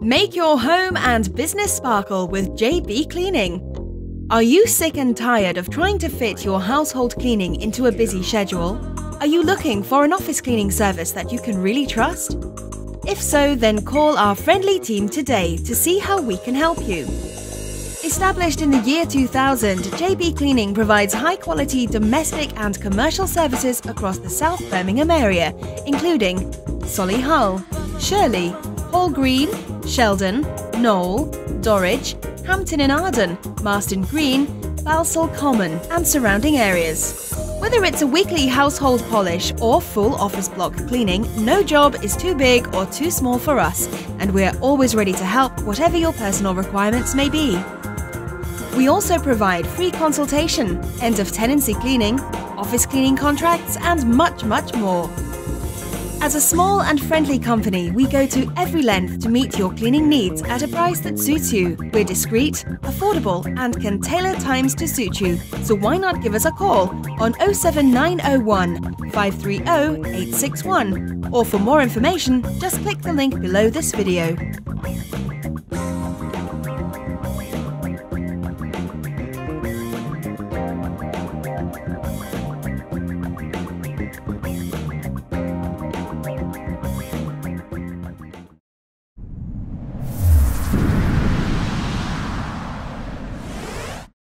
Make your home and business sparkle with JB Cleaning. Are you sick and tired of trying to fit your household cleaning into a busy schedule? Are you looking for an office cleaning service that you can really trust? If so, then call our friendly team today to see how we can help you. Established in the year 2000, JB Cleaning provides high-quality domestic and commercial services across the South Birmingham area, including Solihull, Shirley, Hall Green, Sheldon, Knowle, Dorridge, Hampton in Arden, Marston Green, Balsall Common and surrounding areas. Whether it's a weekly household polish or full office block cleaning, no job is too big or too small for us, and we're always ready to help whatever your personal requirements may be. We also provide free consultation, end of tenancy cleaning, office cleaning contracts and much, much more. As a small and friendly company, we go to every length to meet your cleaning needs at a price that suits you. We're discreet, affordable and can tailor times to suit you, so why not give us a call on 07901 530 861 or for more information, just click the link below this video.